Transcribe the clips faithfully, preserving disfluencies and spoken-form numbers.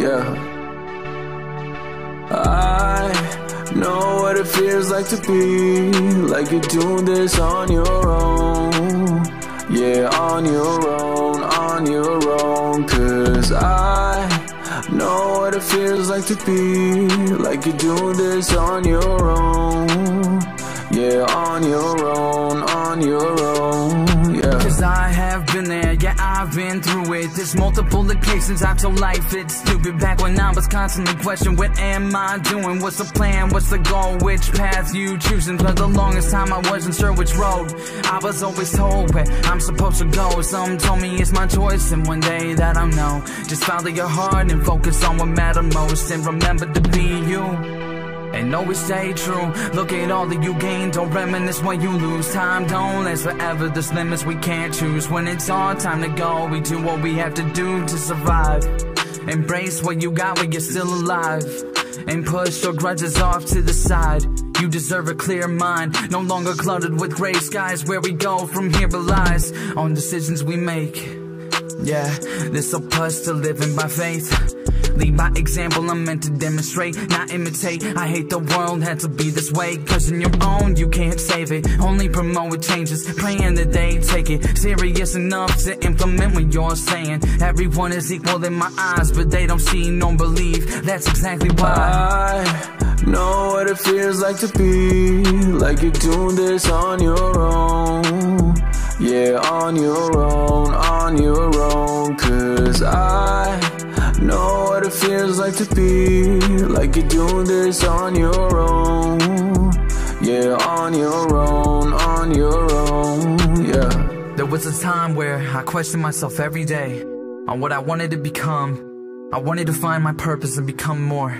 yeah. I know what it feels like to be like you're doing this on your own. Yeah, on your own, on your own. Cause I know what it feels like to be like you're doing this on your own. Yeah, on your own, on your own. Cause I have been there, yeah, I've been through it. There's multiple occasions I told life it's stupid. Back when I was constantly questioning, what am I doing? What's the plan? What's the goal? Which path you choosing? For the longest time I wasn't sure which road. I was always told where I'm supposed to go. Some told me it's my choice, and one day that I know, just follow your heart and focus on what matters most. And remember to be you and always stay true. Look at all that you gain, don't reminisce when you lose. Time don't last forever, there's limits we can't choose. When it's our time to go, we do what we have to do to survive. Embrace what you got when you're still alive, and push your grudges off to the side. You deserve a clear mind, no longer cluttered with gray skies. Where we go from here relies on decisions we make. Yeah, this'll push to living by faith. Lead by example, I'm meant to demonstrate, not imitate. I hate the world had to be this way. Cause in your own, you can't save it. Only promote changes, praying that they take it serious enough to implement what you're saying. Everyone is equal in my eyes, but they don't see, nor believe. That's exactly why I know what it feels like to be like you're doing this on your own. Yeah, on your own, on your own. Cause I know what it feels like to be like you're doing this on your own. Yeah, on your own, on your own, yeah. There was a time where I questioned myself every day on what I wanted to become. I wanted to find my purpose and become more.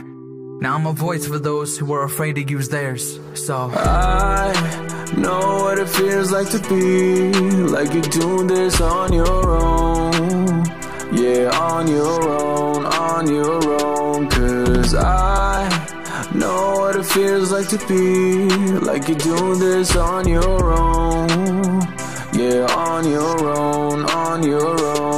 Now I'm a voice for those who are afraid to use theirs, so I know what it feels like to be like you're doing this on your own. Yeah, on your own, on your own. Cause I know what it feels like to be like you're doing this on your own. Yeah, on your own, on your own.